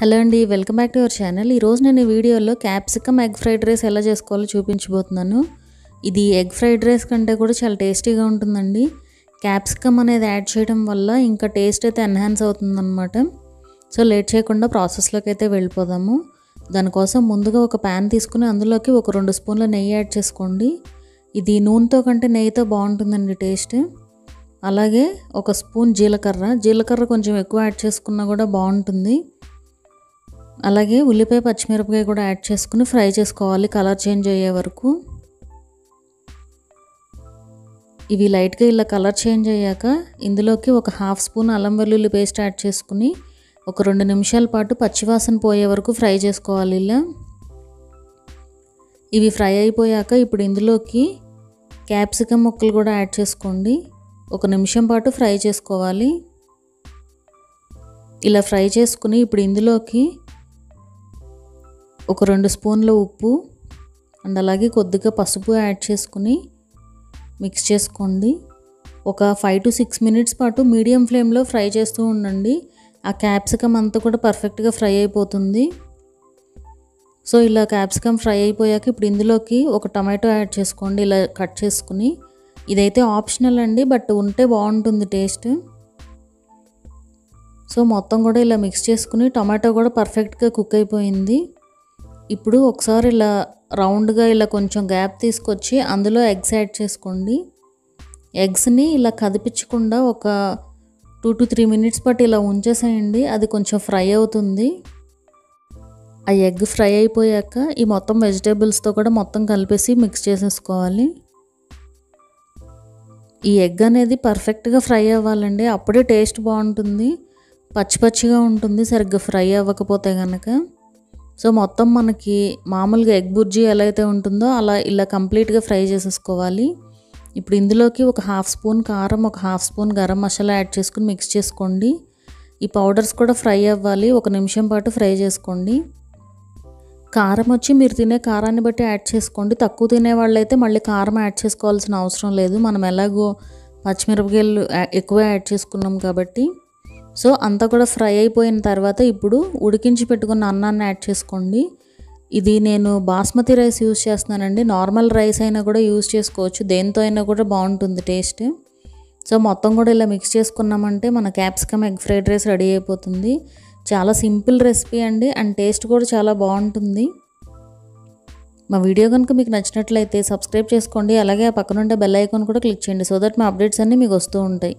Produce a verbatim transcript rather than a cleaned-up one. Hello అండి, welcome back to our channel. ఈరోజు నేను ఈ వీడియోలో క్యాప్సికమ్ ఎగ్ ఫ్రైడ్ రైస్ ఎలా చేసుకోవాలో చూపించబోతున్నాను. ఇది ఎగ్ ఫ్రైడ్ రైస్ కంటే కూడా చాలా టేస్టీగా ఉంటుందండి. క్యాప్సికమ్ అనేది యాడ్ చేయడం వల్ల ఇంకా టేస్ట్ అయితే ఎన్హాన్స్ అవుతుందన్నమాట. సో లేట్ చేయకుండా ప్రాసెస్లోకి అయితే వెళ్ళిపోదాము. దానికోసం ముందుగా ఒక ప్యాన్ తీసుకుని అందులోకి ఒక రెండు స్పూన్ల నెయ్యి యాడ్ చేసుకోండి. ఇది నూనెతో కంటే నెయ్యితో బాగుంటుందండి టేస్ట్. అలాగే ఒక స్పూన్ జీలకర్ర జీలకర్ర కొంచెం ఎక్కువ యాడ్ చేసుకున్నా కూడా బాగుంటుంది. అలాగే ఉల్లిపాయ పచ్చిమిరపకాయ కూడా యాడ్ చేసుకుని ఫ్రై చేసుకోవాలి కలర్ చేంజ్ అయ్యే వరకు. ఇవి లైట్గా ఇలా కలర్ చేంజ్ అయ్యాక ఇందులోకి ఒక హాఫ్ స్పూన్ అల్లం వెల్లుల్లి పేస్ట్ యాడ్ చేసుకుని ఒక రెండు నిమిషాల పాటు పచ్చివాసన పోయే వరకు ఫ్రై చేసుకోవాలి. ఇలా ఇవి ఫ్రై అయిపోయాక ఇప్పుడు ఇందులోకి క్యాప్సికమ్ ముక్కలు కూడా యాడ్ చేసుకోండి. ఒక నిమిషం పాటు ఫ్రై చేసుకోవాలి. ఇలా ఫ్రై చేసుకుని ఇప్పుడు ఇందులోకి ఒక రెండు స్పూన్ల ఉప్పు అండ్ అలాగే కొద్దిగా పసుపు యాడ్ చేసుకుని మిక్స్ చేసుకోండి. ఒక ఫైవ్ టు సిక్స్ మినిట్స్ పాటు మీడియం ఫ్లేమ్లో ఫ్రై చేస్తూ ఉండండి. ఆ క్యాప్సికమ్ అంతా కూడా పర్ఫెక్ట్గా ఫ్రై అయిపోతుంది. సో ఇలా క్యాప్సికమ్ ఫ్రై అయిపోయాక ఇప్పుడు ఇందులోకి ఒక టమాటో యాడ్ చేసుకోండి ఇలా కట్ చేసుకుని. ఇదైతే ఆప్షనల్ అండి, బట్ ఉంటే బాగుంటుంది టేస్ట్. సో మొత్తం కూడా ఇలా మిక్స్ చేసుకుని టమాటో కూడా పర్ఫెక్ట్గా కుక్ అయిపోయింది. ఇప్పుడు ఒకసారి ఇలా రౌండ్గా ఇలా కొంచెం గ్యాప్ తీసుకొచ్చి అందులో ఎగ్స్ యాడ్ చేసుకోండి. ఎగ్స్ని ఇలా కదిపించకుండా ఒక టూ టు త్రీ మినిట్స్ పాటు ఇలా ఉంచేసేయండి. అది కొంచెం ఫ్రై అవుతుంది. ఆ ఎగ్ ఫ్రై అయిపోయాక ఈ మొత్తం వెజిటేబుల్స్తో కూడా మొత్తం కలిపేసి మిక్స్ చేసేసుకోవాలి. ఈ ఎగ్ అనేది పర్ఫెక్ట్గా ఫ్రై అవ్వాలండి, అప్పుడే టేస్ట్ బాగుంటుంది. పచ్చి పచ్చిగా ఉంటుంది సరిగ్గా ఫ్రై అవ్వకపోతే కనుక. సో మొత్తం మనకి మామూలుగా ఎగ్ బుర్జీ ఎలా అయితే ఉంటుందో అలా ఇలా కంప్లీట్గా ఫ్రై చేసేసుకోవాలి. ఇప్పుడు ఇందులోకి ఒక హాఫ్ స్పూన్ కారం, ఒక half spoon garam masala add చేసుకుని మిక్స్ చేసుకోండి. ఈ పౌడర్స్ కూడా ఫ్రై అవ్వాలి. ఒక నిమిషం పాటు ఫ్రై చేసుకోండి. కారం వచ్చి మీరు తినే కారాన్ని బట్టి యాడ్ చేసుకోండి. తక్కువ తినే వాళ్ళైతే మళ్ళీ కారం యాడ్ చేసుకోవాల్సిన అవసరం లేదు. మనం ఎలాగో పచ్చిమిరపకాయలు ఎక్కువ యాడ్ చేసుకున్నాం కాబట్టి. సో అంతా కూడా ఫ్రై అయిపోయిన తర్వాత ఇప్పుడు ఉడికించి పెట్టుకున్న అన్నాన్ని యాడ్ చేసుకోండి. ఇది నేను బాస్మతి రైస్ యూజ్ చేస్తున్నానండి. నార్మల్ రైస్ అయినా కూడా యూజ్ చేసుకోవచ్చు, దేంతో అయినా కూడా బాగుంటుంది టేస్ట్. సో మొత్తం కూడా ఇలా మిక్స్ చేసుకున్నామంటే మన capsicum egg fried rice ready అయిపోతుంది. చాలా సింపుల్ రెసిపీ అండి, అండ్ టేస్ట్ కూడా చాలా బాగుంటుంది. మా వీడియో కనుక మీకు నచ్చినట్లయితే సబ్స్క్రైబ్ చేసుకోండి. అలాగే ఆ పక్కన ఉండే బెల్ ఐకాన్ కూడా క్లిక్ చేయండి, సో దట్ మా అప్డేట్స్ అన్నీ మీకు వస్తూ ఉంటాయి.